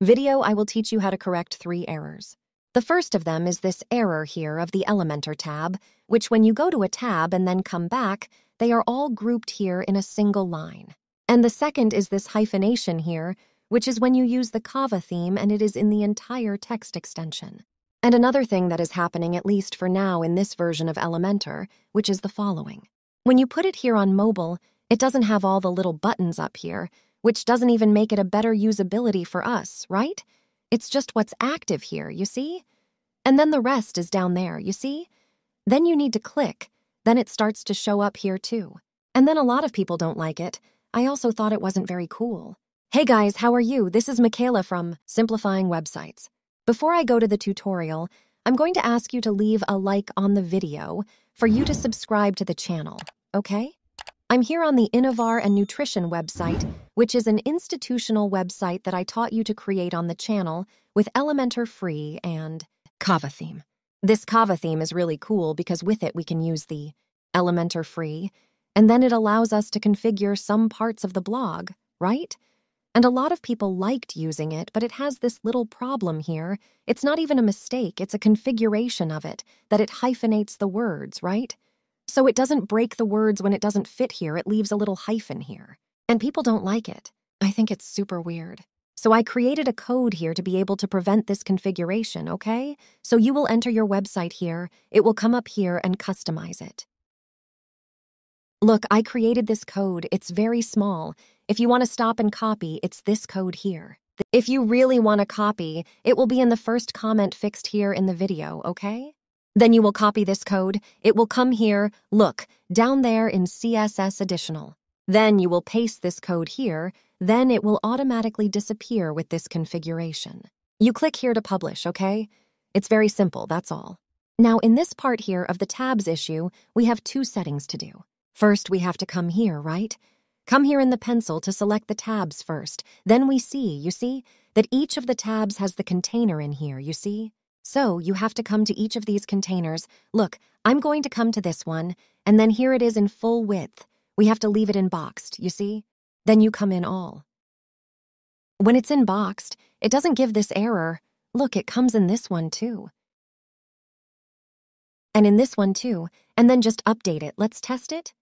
video, I will teach you how to correct 3 errors. The first of them is this error here of the Elementor tab, which when you go to a tab and then come back, they are all grouped here in a single line. And the second is this hyphenation here, which is when you use the Kava theme and it is in the entire text extension. And another thing that is happening, at least for now in this version of Elementor, which is the following. When you put it here on mobile, it doesn't have all the little buttons up here, which doesn't even make it a better usability for us, right? It's just what's active here, you see? And then the rest is down there, you see? Then you need to click, then it starts to show up here too. And then a lot of people don't like it. I also thought it wasn't very cool. Hey guys, how are you? This is Michaela from Simplifying Websites. Before I go to the tutorial, I'm going to ask you to leave a like on the video for you to subscribe to the channel, okay? I'm here on the Innovar and Nutrition website, which is an institutional website that I taught you to create on the channel with Elementor free and Kava theme. This Kava theme is really cool because with it we can use the Elementor free, and then it allows us to configure some parts of the blog, right? And a lot of people liked using it, but it has this little problem here. It's not even a mistake, it's a configuration of it, that it hyphenates the words, right? So it doesn't break the words when it doesn't fit here, it leaves a little hyphen here. And people don't like it. I think it's super weird. So I created a code here to be able to prevent this configuration, okay? So you will enter your website here, it will come up here and customize it. Look, I created this code, it's very small. If you want to stop and copy, it's this code here. If you really want to copy, it will be in the first comment fixed here in the video, okay? Then you will copy this code, it will come here, look, down there in CSS Additional. Then you will paste this code here, then it will automatically disappear with this configuration. You click here to publish, okay? It's very simple, that's all. Now in this part here of the tabs issue, we have 2 settings to do. First we have to come here, right? Come here in the pencil to select the tabs first, then we see, you see, that each of the tabs has the container in here, you see? So you have to come to each of these containers. Look, I'm going to come to this one, and then here it is in full width. We have to leave it in boxed, you see? Then you come in all. When it's in boxed, it doesn't give this error. Look, it comes in this one too. And in this one too, and then just update it. Let's test it.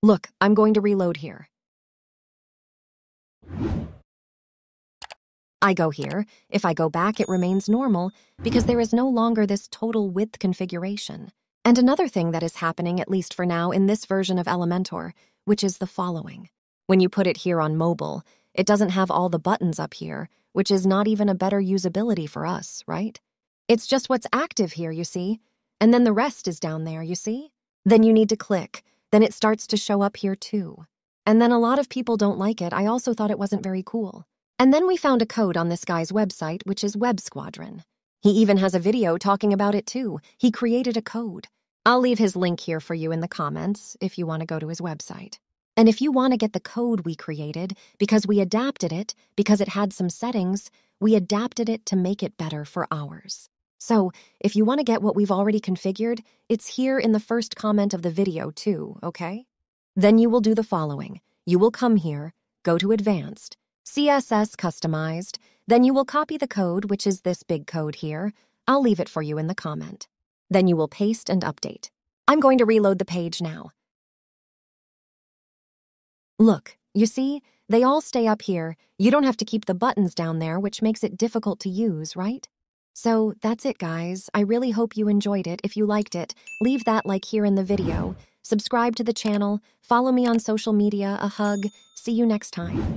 Look, I'm going to reload here. I go here, if I go back it remains normal because there is no longer this total width configuration. And another thing that is happening, at least for now, in this version of Elementor, which is the following. When you put it here on mobile, it doesn't have all the buttons up here, which is not even a better usability for us, right? It's just what's active here, you see? And then the rest is down there, you see? Then you need to click, then it starts to show up here too. And then a lot of people don't like it, I also thought it wasn't very cool. And then we found a code on this guy's website, which is Web Squadron. He even has a video talking about it too. He created a code. I'll leave his link here for you in the comments if you want to go to his website. And if you want to get the code we created, because we adapted it, because it had some settings, we adapted it to make it better for ours. So if you want to get what we've already configured, it's here in the first comment of the video too, okay? Then you will do the following. You will come here, go to Advanced, CSS customized, then you will copy the code, which is this big code here. I'll leave it for you in the comment. Then you will paste and update. I'm going to reload the page now. Look, you see, they all stay up here. You don't have to keep the buttons down there, which makes it difficult to use, right? So that's it, guys. I really hope you enjoyed it. If you liked it, leave that like here in the video. Subscribe to the channel, follow me on social media, a hug. See you next time.